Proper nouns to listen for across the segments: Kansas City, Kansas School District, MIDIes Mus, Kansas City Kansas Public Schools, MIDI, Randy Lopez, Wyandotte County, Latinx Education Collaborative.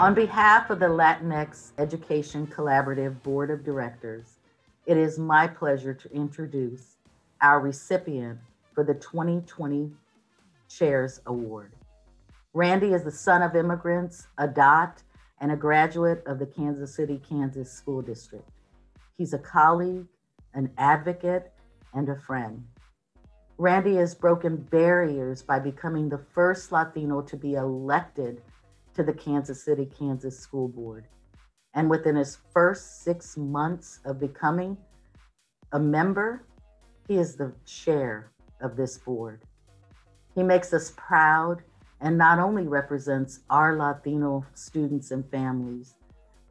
On behalf of the Latinx Education Collaborative Board of Directors, it is my pleasure to introduce our recipient for the 2020 Chairs Award. Randy is the son of immigrants, Adat, and a graduate of the Kansas City, Kansas School District. He's a colleague, an advocate, and a friend. Randy has broken barriers by becoming the first Latino to be elected to the Kansas City, Kansas School Board. And within his first 6 months of becoming a member, he is the chair of this board. He makes us proud and not only represents our Latino students and families,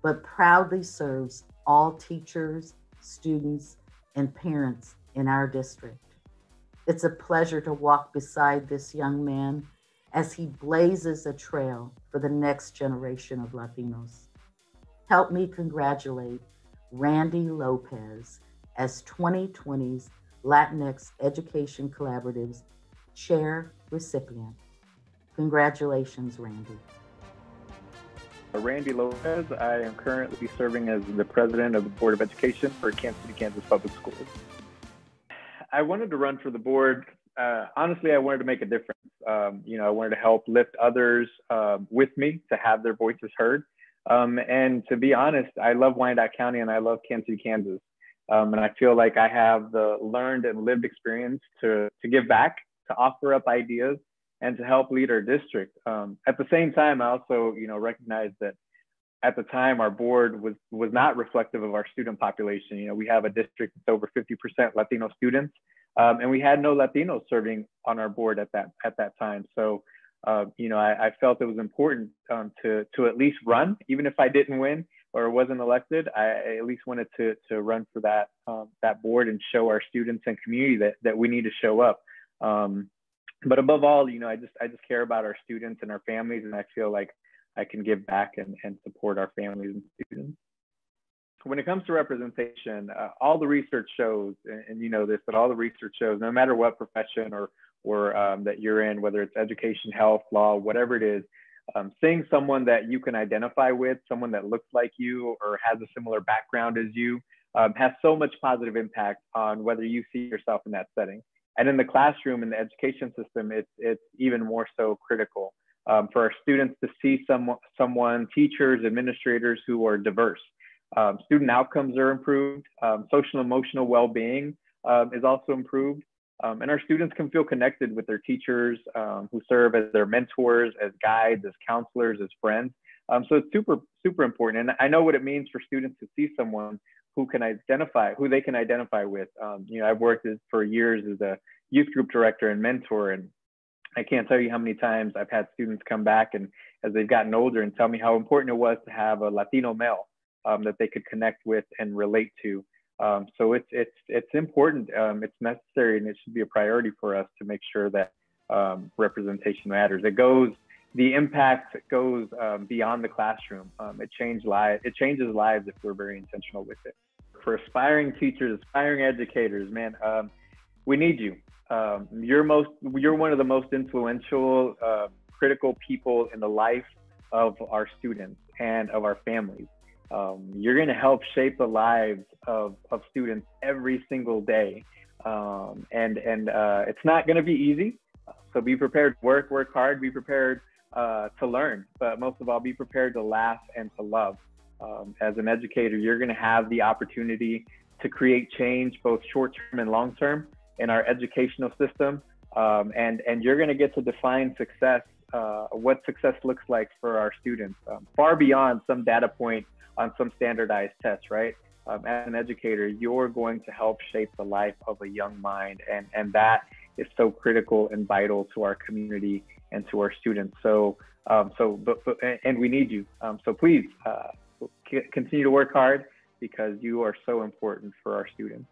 but proudly serves all teachers, students, and parents in our district. It's a pleasure to walk beside this young man as he blazes a trail for the next generation of Latinos. Help me congratulate Randy Lopez as 2020's Latinx Education Collaborative's chair recipient. Congratulations, Randy. Randy Lopez, I am currently serving as the president of the Board of Education for Kansas City, Kansas Public Schools. I wanted to run for the board. Honestly, I wanted to make a difference. I wanted to help lift others with me to have their voices heard. And to be honest, I love Wyandotte County and I love Kansas City, Kansas. And I feel like I have the learned and lived experience to give back, to offer up ideas, and to help lead our district. At the same time, I also recognize that at the time our board was not reflective of our student population. We have a district that's over 50% Latino students, and we had no Latinos serving on our board at that time. So I felt it was important to at least run, even if I didn't win or wasn't elected. I at least wanted to run for that board and show our students and community that we need to show up. But above all, I just care about our students and our families, and I feel like I can give back and support our families and students. When it comes to representation, all the research shows, and you know this, but all the research shows, no matter what profession or that you're in, whether it's education, health, law, whatever it is, seeing someone that you can identify with, someone that looks like you or has a similar background as you, has so much positive impact on whether you see yourself in that setting. And in the classroom, in the education system, it's even more so critical for our students to see someone, teachers, administrators who are diverse. Student outcomes are improved. Social emotional well-being is also improved. And our students can feel connected with their teachers who serve as their mentors, as guides, as counselors, as friends. So it's super, super important. And I know what it means for students to see someone who they can identify with. I've worked for years as a youth group director and mentor, and I can't tell you how many times I've had students come back and as they've gotten older and tell me how important it was to have a Latino male that they could connect with and relate to. So it's important, it's necessary, and it should be a priority for us to make sure that representation matters. The impact goes beyond the classroom. It changes lives if we're very intentional with it. For aspiring teachers, aspiring educators, man, we need you. You're one of the most influential, critical people in the life of our students and of our families. You're going to help shape the lives of students every single day, and it's not going to be easy. So be prepared. Work hard. Be prepared to learn, but most of all, be prepared to laugh and to love. As an educator, you're going to have the opportunity to create change, both short-term and long-term, in our educational system, and you're going to get to define success, what success looks like for our students, far beyond some data point on some standardized test, right? As an educator, you're going to help shape the life of a young mind, and that is so critical and vital to our community and to our students. So we need you. So please continue to work hard because you are so important for our students.